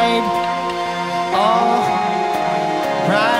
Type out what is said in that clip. pride, all pride.